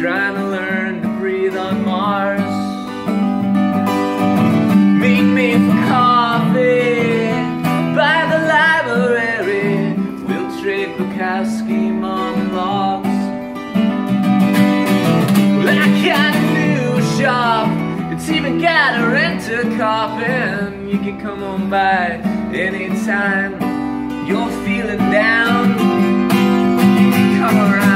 trying to learn to breathe on Mars. Meet me for coffee by the library. We'll trade Bukowski monologues. That kind of new shop, it's even got a renter coffin. You can come on by anytime you're feeling down. Come around.